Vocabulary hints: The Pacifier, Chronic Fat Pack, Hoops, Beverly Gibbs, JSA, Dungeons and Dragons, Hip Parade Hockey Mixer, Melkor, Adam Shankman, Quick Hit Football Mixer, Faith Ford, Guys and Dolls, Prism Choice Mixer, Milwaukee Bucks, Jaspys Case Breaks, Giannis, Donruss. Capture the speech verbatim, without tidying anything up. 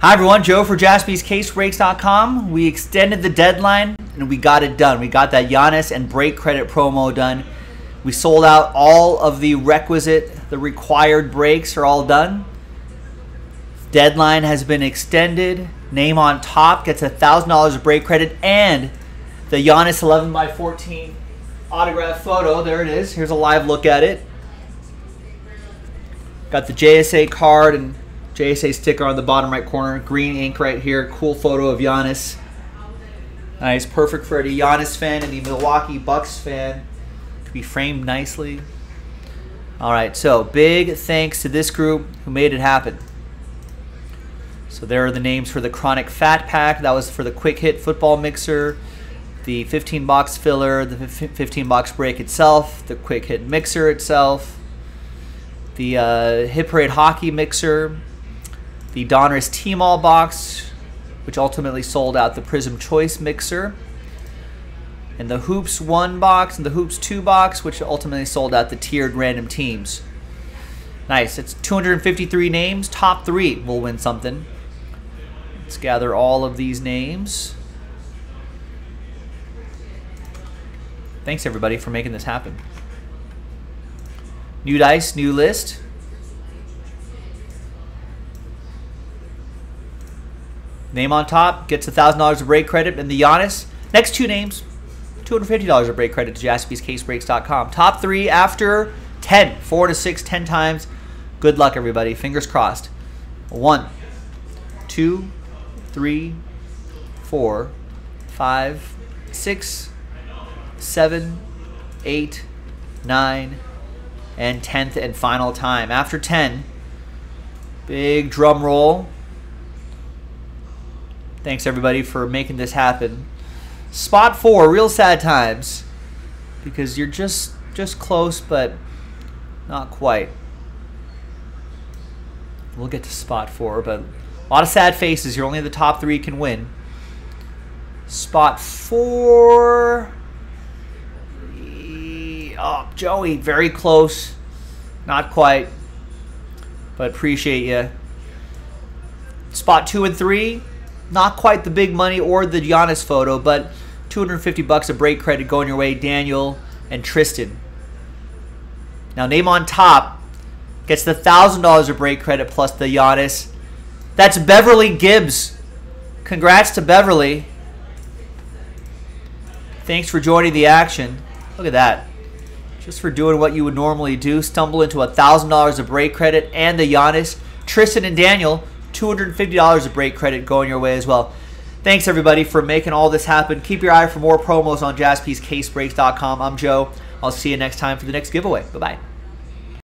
Hi everyone, Joe for Jaspys Case Breaks dot com. We extended the deadline and we got it done. We got that Giannis and break credit promo done. We sold out all of the requisite, the required breaks are all done. Deadline has been extended. Name on top gets one thousand dollars of break credit and the Giannis eleven by fourteen autograph photo. There it is. Here's a live look at it. Got the J S A card and J S A sticker on the bottom right corner. Green ink right here. Cool photo of Giannis. Nice. Perfect for the Giannis fan and the Milwaukee Bucks fan. To be framed nicely. All right. So big thanks to this group who made it happen. So there are the names for the Chronic Fat Pack. That was for the Quick Hit Football Mixer, the fifteen box filler, the fifteen box break itself, the Quick Hit Mixer itself, the uh, Hip Parade Hockey Mixer, the Donruss T-Mall box, which ultimately sold out the Prism Choice Mixer, and the Hoops one box and the Hoops two box, which ultimately sold out the tiered random teams. Nice. It's two hundred fifty-three names. Top three will win something. Let's gather all of these names. Thanks everybody for making this happen. New dice, new list. Name on top gets one thousand dollars of break credit, and the Giannis, next two names, two hundred fifty dollars of break credit to Jaspys Case Breaks dot com. Top three after ten, four to six, ten times. Good luck everybody, fingers crossed. One, two, three, four, five, six, seven, eight, nine, and tenth and final time. After ten, big drum roll. Thanks everybody for making this happen. Spot four, real sad times, because you're just just close, but not quite. We'll get to spot four, but a lot of sad faces. You're only the top three can win. Spot four. Oh, Joey, very close. Not quite, but appreciate you. Spot two and three. Not quite the big money or the Giannis photo, but two hundred fifty bucks of break credit going your way, Daniel and Tristan. Now, name on top gets the one thousand dollars of break credit plus the Giannis. That's Beverly Gibbs. Congrats to Beverly. Thanks for joining the action. Look at that. Just for doing what you would normally do, stumble into one thousand dollars of break credit and the Giannis. Tristan and Daniel, two hundred fifty dollars of break credit going your way as well. Thanks everybody for making all this happen. Keep your eye for more promos on Jaspys Case Breaks dot com. I'm Joe. I'll see you next time for the next giveaway. Bye-bye.